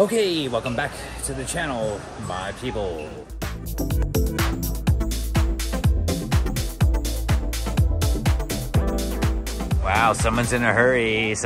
Okay, welcome back to the channel, my people. Wow, someone's in a hurry.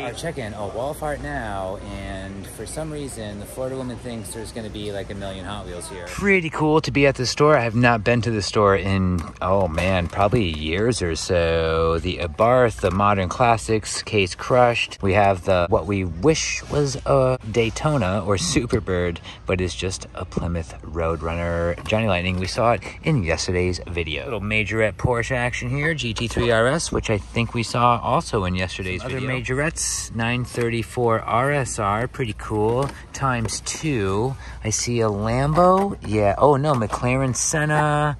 Our check-in. Oh, we're all apart now, and for some reason, the Florida woman thinks there's going to be like a million Hot Wheels here. Pretty cool to be at the store. I have not been to the store in, oh man, probably years or so. The Abarth, the Modern Classics, Case Crushed. We have the, what we wish was a Daytona or Superbird, but it's just a Plymouth Roadrunner. Johnny Lightning, we saw it in yesterday's video. A little Majorette Porsche action here, GT3 RS, which I think we saw also in yesterday's video. Other Majorettes, 934 RSR, pretty cool, ×2. I see a Lambo, yeah, oh no, McLaren Senna,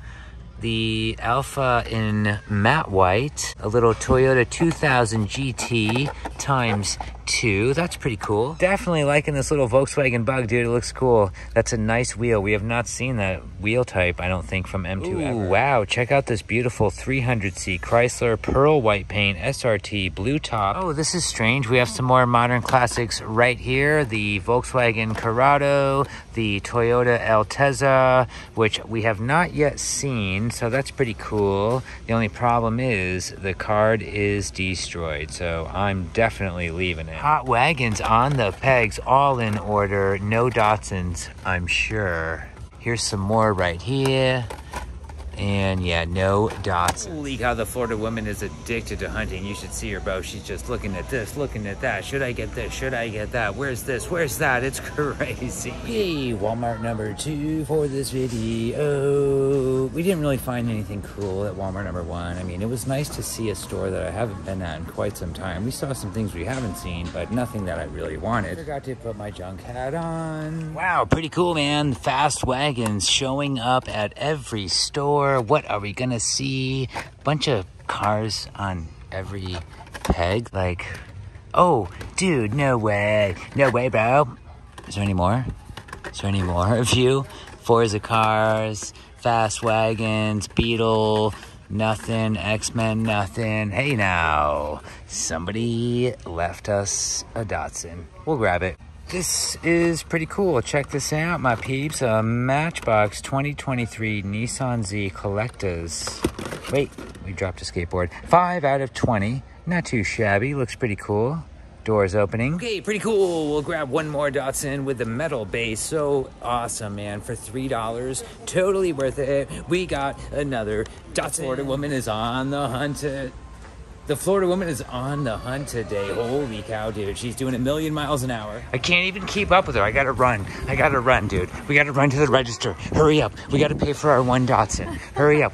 the Alpha in matte white, a little Toyota 2000 GT ×2. That's pretty cool. Definitely liking this little Volkswagen bug, dude. It looks cool. That's a nice wheel. We have not seen that wheel type, I don't think, from M2 ever. Wow, check out this beautiful 300C Chrysler pearl white paint SRT blue top. Oh, this is strange. We have some more modern classics right here. The Volkswagen Corrado, the Toyota Altezza, which we have not yet seen, so that's pretty cool. The only problem is the card is destroyed, so I'm definitely leaving it. Hot wagons on the pegs, all in order. No Datsuns, I'm sure. Here's some more right here. And yeah, no Datsuns. Holy cow, the Florida woman is addicted to hunting. You should see her, bro. She's just looking at this, looking at that. Should I get this? Should I get that? Where's this? Where's that? It's crazy. Hey, Walmart #2 for this video. We didn't really find anything cool at Walmart #1. I mean, it was nice to see a store that I haven't been at in quite some time. We saw some things we haven't seen, but nothing that I really wanted. Forgot to put my junk hat on. Wow, pretty cool, man. Fast wagons showing up at every store. What are we gonna see? Bunch of cars on every peg. Like, oh, dude, no way. No way, bro. Is there any more? Is there any more of you? Forza cars, fast wagons, Beetle, nothing, X-Men, nothing. Hey now, somebody left us a Datsun. We'll grab it. This is pretty cool. Check this out, my peeps. A Matchbox 2023 Nissan Z Collectors. Wait, we dropped a skateboard. 5/20. Not too shabby. Looks pretty cool. Doors opening. Okay, pretty cool. We'll grab one more Datsun with the metal base. So awesome, man. For $3, totally worth it. We got another Datsun. Florida woman is on the hunt. The Florida woman is on the hunt today. Holy cow, dude. She's doing a million miles an hour. I can't even keep up with her. I gotta run, dude. We gotta run to the register. Hurry up. We gotta pay for our one Datsun. Hurry up.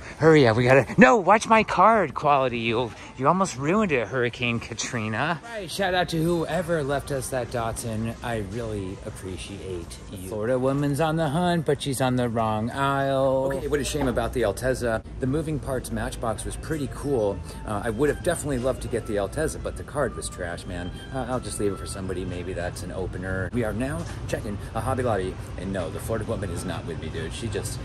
No, watch my card quality. You almost ruined it, Hurricane Katrina. Right, shout out to whoever left us that Datsun. I really appreciate you. The Florida woman's on the hunt, but she's on the wrong aisle. Okay, what a shame about the Altezza. The moving parts Matchbox was pretty cool. I would have definitely love to get the Altezza, but the card was trash, man. I'll just leave it for somebody. Maybe that's an opener. We are now checking a Hobby Lobby, and no, the Florida woman is not with me, dude. She just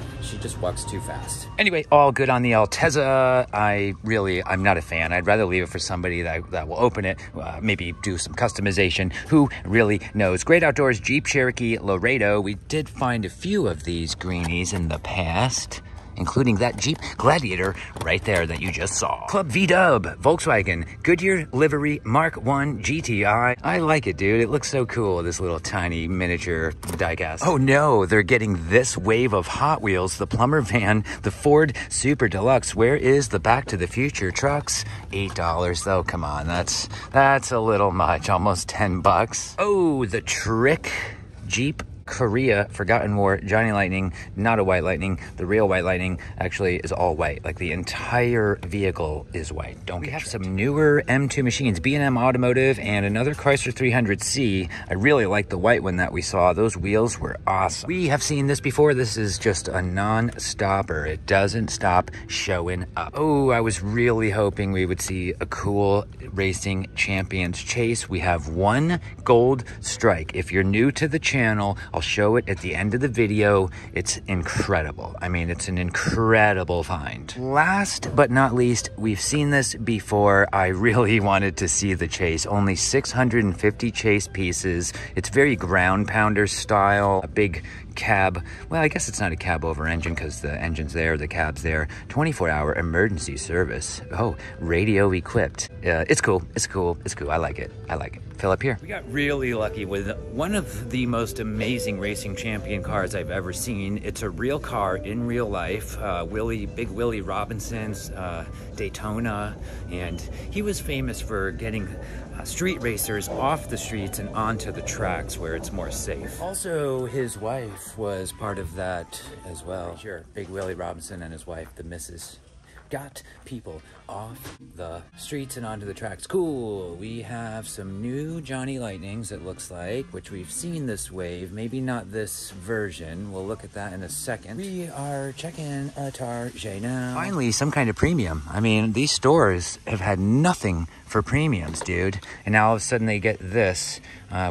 walks too fast. Anyway, all good on the Altezza. I'm not a fan. I'd rather leave it for somebody that will open it, maybe do some customization. Who really knows? Great Outdoors Jeep Cherokee Laredo. We did find a few of these greenies in the past, including that Jeep Gladiator right there that you just saw. Club V-Dub, Volkswagen, Goodyear Livery Mark I GTI. I like it, dude. It looks so cool, this little tiny miniature diecast. Oh no, they're getting this wave of Hot Wheels, the plumber van, the Ford Super Deluxe. Where is the Back to the Future trucks? $8 though, come on, that's a little much, almost $10. Oh, the Trick Jeep Korea, Forgotten War, Johnny Lightning, not a white lightning. The real white lightning actually is all white. Like the entire vehicle is white. Don't get tricked. We have some newer M2 machines, B&M Automotive and another Chrysler 300C. I really like the white one that we saw. Those wheels were awesome. We have seen this before. This is just a non-stopper. It doesn't stop showing up. Oh, I was really hoping we would see a cool Racing Champions chase. We have one Gold Strike. If you're new to the channel, I'll show it at the end of the video. It's incredible. I mean, it's an incredible find. Last but not least, we've seen this before. I really wanted to see the chase. Only 650 chase pieces. It's very ground pounder style, a big cab. Well, I guess it's not a cab over engine because the engine's there, the cab's there. 24-hour emergency service. Oh, radio equipped. It's cool. It's cool. It's cool. I like it. I like it. Fill up here. We got really lucky with one of the most amazing Racing Champion cars I've ever seen. It's a real car in real life. Big Willie Robinson's Daytona, and he was famous for getting street racers off the streets and onto the tracks where it's more safe. Also, his wife was part of that as well. Sure, Big Willie Robinson and his wife, the missus, got people off the streets and onto the tracks. Cool, we have some new Johnny Lightnings, it looks like, which we've seen this wave, maybe not this version. We'll look at that in a second. We are checking a Target now. Finally, some kind of premium. I mean, these stores have had nothing for premiums, dude. And now all of a sudden they get this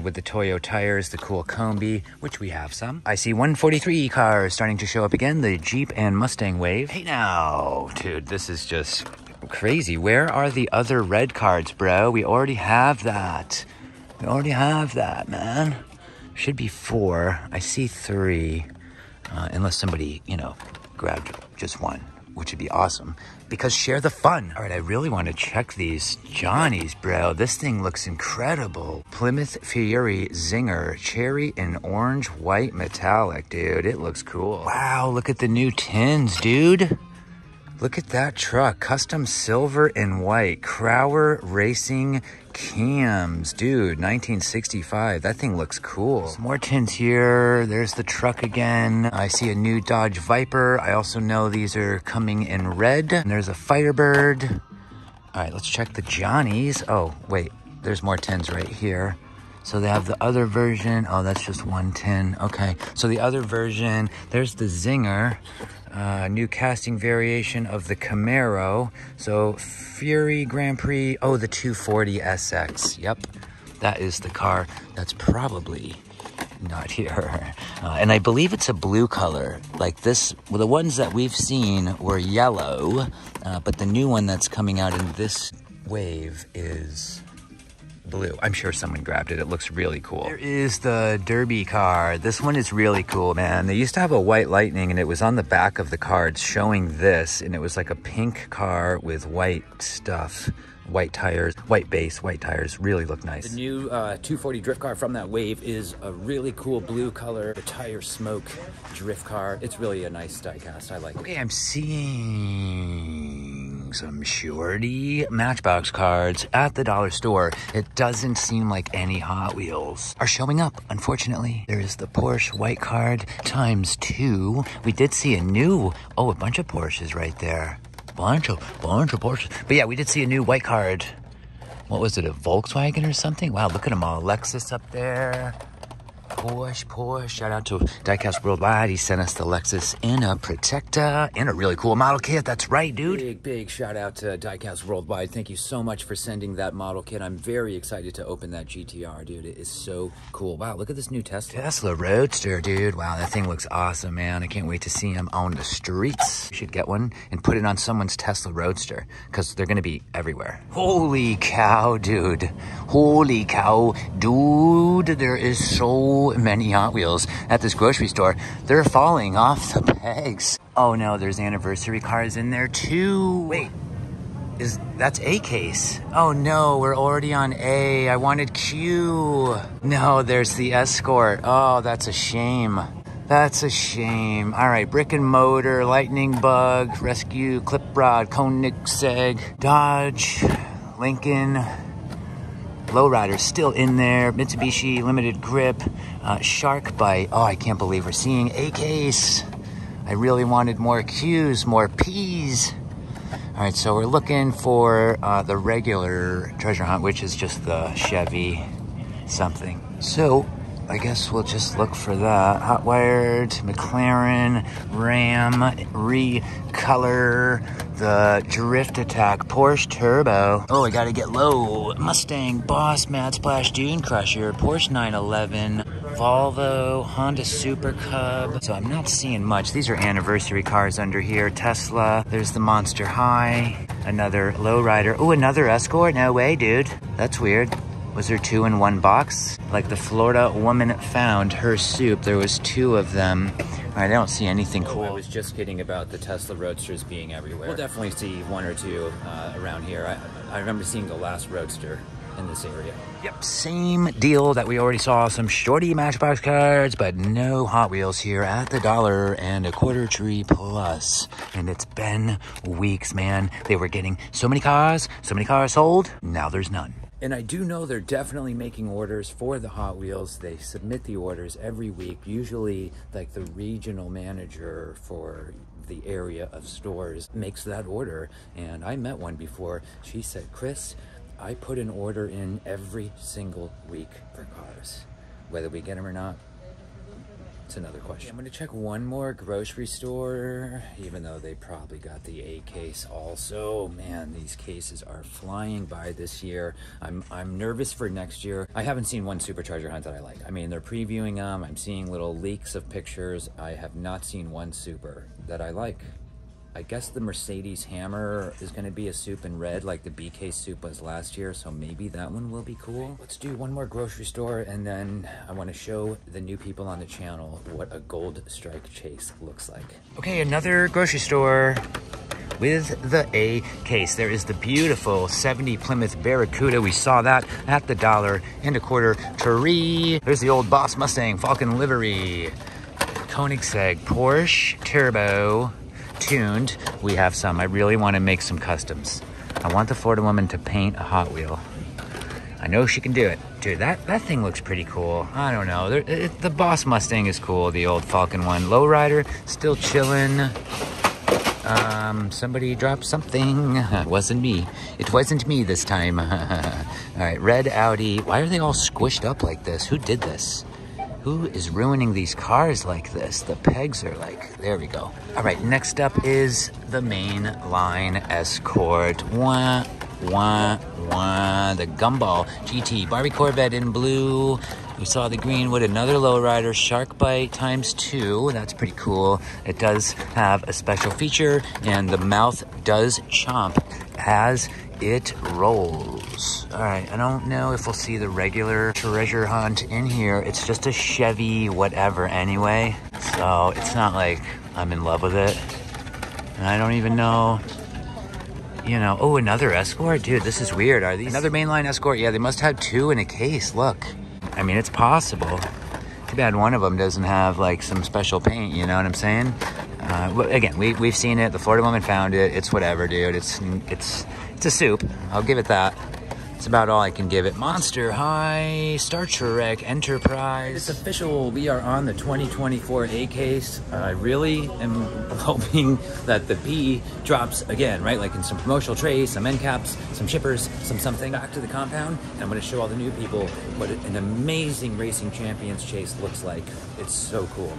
with the Toyo tires, the cool Combi, which we have some. I see 143 cars starting to show up again, the Jeep and Mustang wave. Hey now, dude, this is just crazy. Where are the other red cards, bro? We already have that. We already have that, man. Should be 4. I see 3. Unless somebody, you know, grabbed just 1, which would be awesome. Because share the fun. All right, I really want to check these Johnnies, bro. This thing looks incredible. Plymouth Fury Zinger, cherry and orange white metallic, dude. It looks cool. Wow, look at the new tins, dude. Look at that truck, custom silver and white, Crower Racing Cams, dude, 1965. That thing looks cool. Some more tints here. There's the truck again. I see a new Dodge Viper. I also know these are coming in red. And there's a Firebird. All right, let's check the Johnnies. Oh, wait, there's more tints right here. So they have the other version. Oh, that's just 110. Okay, so the other version, there's the Zinger. New casting variation of the Camaro. So Fury Grand Prix. Oh, the 240 SX. Yep, that is the car that's probably not here. And I believe it's a blue color. Like this, well, the ones that we've seen were yellow, but the new one that's coming out in this wave is blue. I'm sure someone grabbed it. It looks really cool. There is the Derby car. This one is really cool, man. They used to have a white Lightning and it was on the back of the cards showing this, and it was like a pink car with white stuff. White tires, white base, white tires, really look nice. The new 240 drift car from that wave is a really cool blue color, the tire smoke drift car. It's really a nice die cast. I like it. Okay, I'm seeing some shorty Matchbox cards at the dollar store. It doesn't seem like any Hot Wheels are showing up, unfortunately. There is the Porsche white card ×2. We did see a new, oh, a bunch of Porsches right there. Bunch of Porsches. But yeah, we did see a new white card. What was it, a Volkswagen or something? Wow, look at them all. Lexus up there. Porsche. Shout out to Diecast Worldwide. He sent us the Lexus in a Protecta and a really cool model kit. That's right, dude. Big shout out to Diecast Worldwide. Thank you so much for sending that model kit. I'm very excited to open that GTR, dude. It is so cool. Wow, look at this new Tesla. Tesla Roadster, dude. Wow, that thing looks awesome, man. I can't wait to see him on the streets. You should get one and put it on someone's Tesla Roadster because they're going to be everywhere. Holy cow, dude. Holy cow, dude. There is so many Hot Wheels at this grocery store. They're falling off the pegs. Oh no, there's anniversary cars in there too. Wait, that's A case. Oh no, we're already on A. I wanted Q. No, there's the Escort. Oh, that's a shame. That's a shame. All right, Brick and Motor, Lightning Bug, Rescue, Clip Rod, Koenigsegg, Dodge, Lincoln, Lowrider's still in there. Mitsubishi, Limited Grip, Shark Bite. Oh, I can't believe we're seeing A case. I really wanted more Qs, more Ps. All right, so we're looking for the regular treasure hunt, which is just the Chevy something. So I guess we'll just look for that. Hot Wired, McLaren, Ram, Recolor, the Drift Attack, Porsche Turbo. Oh, I gotta get low. Mustang, Boss, Mad Splash, Dune Crusher, Porsche 911, Volvo, Honda Super Cub. So I'm not seeing much. These are anniversary cars under here. Tesla, there's the Monster High, another lowrider. Oh, another Escort? No way, dude. That's weird. Was there two in one box? Like the Florida woman found her soup, there was two of them. I don't see anything cool. I was just kidding about the Tesla Roadsters being everywhere. We'll definitely see one or two around here. I remember seeing the last Roadster in this area. Yep, same deal that we already saw. Some shorty Matchbox cards, but no Hot Wheels here at the $1.25 tree plus. And it's been weeks, man. They were getting so many cars sold. Now there's none. And I do know they're definitely making orders for the Hot Wheels. They submit the orders every week, usually like the regional manager for the area of stores makes that order. And I met one before. She said, Chris, I put an order in every single week for cars. Whether we get them or not, it's another question. I'm gonna check one more grocery store, even though they probably got the A case also. Man, these cases are flying by this year. I'm nervous for next year. I haven't seen one supercharger hunt that I like. I mean, they're previewing them. I'm seeing little leaks of pictures. I have not seen one super that I like. I guess the Mercedes Hammer is gonna be a soup in red like the BK soup was last year, so maybe that one will be cool. Let's do one more grocery store and then I wanna show the new people on the channel what a Gold Strike chase looks like. Okay, another grocery store with the A case. There is the beautiful 70 Plymouth Barracuda. We saw that at the $1.25 tree. There's the old Boss Mustang Falcon livery. Koenigsegg Porsche Turbo. Tuned, we have some. I really want to make some customs. I want the Florida woman to paint a Hot Wheel. I know she can do it. Dude, that thing looks pretty cool. I don't know. The Boss Mustang is cool, the old Falcon one. Lowrider, still chilling. Somebody dropped something. It wasn't me. It wasn't me this time. All right, red Audi. Why are they all squished up like this? Who did this? Who is ruining these cars like this? The pegs are like, there we go. All right, next up is the main line Escort. Wah, wah, wah. The Gumball GT Barbie Corvette in blue. We saw the Greenwood, another lowrider, Shark Bite ×2. That's pretty cool. It does have a special feature and the mouth does chomp as it rolls. All right, I don't know if we'll see the regular treasure hunt in here. It's just a Chevy whatever anyway. So it's not like I'm in love with it. And I don't even know, you know, oh, another Escort? Dude, this is weird. Are these another mainline Escort? Yeah, they must have two in a case, look. I mean, it's possible. Too bad one of them doesn't have like some special paint, you know what I'm saying? Again, we've seen it. The Florida woman found it. It's whatever, dude. It's a soup. I'll give it that. It's about all I can give it. Monster High, Star Trek Enterprise. It's official. We are on the 2024 A case. I really am hoping that the B drops again, right? Like in some promotional trays, some end caps, some shippers, some something. Back to the compound, and I'm going to show all the new people what an amazing Racing Champions chase looks like. It's so cool.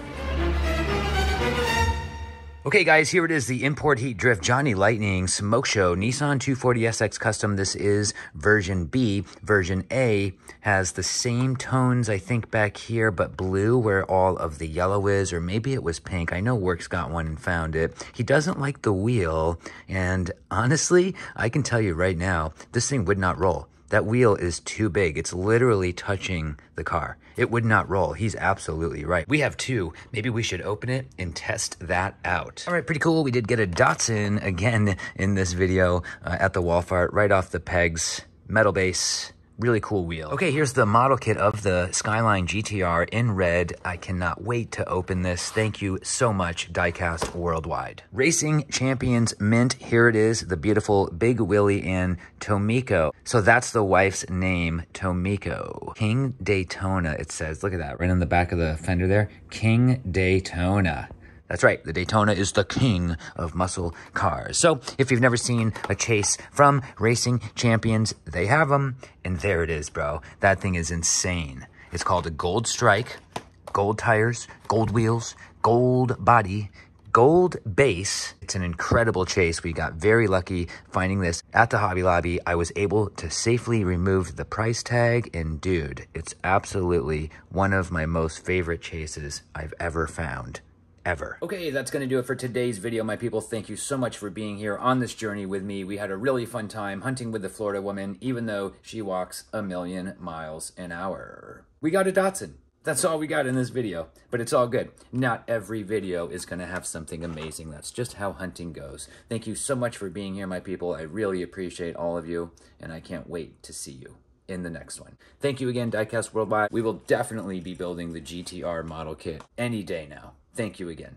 Okay guys, here it is, the Import Heat Drift Johnny Lightning Smoke Show Nissan 240SX Custom. This is version B. Version A has the same tones, I think, back here, but blue where all of the yellow is, or maybe it was pink. I know Works got one and found it. He doesn't like the wheel, and honestly, I can tell you right now, this thing would not roll. That wheel is too big. It's literally touching the car. It would not roll. He's absolutely right. We have two. Maybe we should open it and test that out. All right, pretty cool. We did get a Datsun again in this video at the wall fart, right off the pegs, metal base. Really cool wheel. Okay, here's the model kit of the Skyline GTR in red. I cannot wait to open this. Thank you so much, Diecast Worldwide. Racing Champions Mint, here it is, the beautiful Big Willie and Tomiko. So that's the wife's name, Tomiko. King Daytona, it says. Look at that, right on the back of the fender there. King Daytona. That's right, the Daytona is the king of muscle cars. So if you've never seen a chase from Racing Champions, they have them, and there it is, bro. That thing is insane. It's called a Gold Strike, gold tires, gold wheels, gold body, gold base. It's an incredible chase. We got very lucky finding this at the Hobby Lobby. I was able to safely remove the price tag, and dude, it's absolutely one of my most favorite chases I've ever found. Okay, that's going to do it for today's video, my people. Thank you so much for being here on this journey with me. We had a really fun time hunting with the Florida woman, even though she walks a million miles an hour. We got a Datsun. That's all we got in this video, but it's all good. Not every video is going to have something amazing. That's just how hunting goes. Thank you so much for being here, my people. I really appreciate all of you, and I can't wait to see you in the next one. Thank you again, Diecast Worldwide. We will definitely be building the GTR model kit any day now. Thank you again.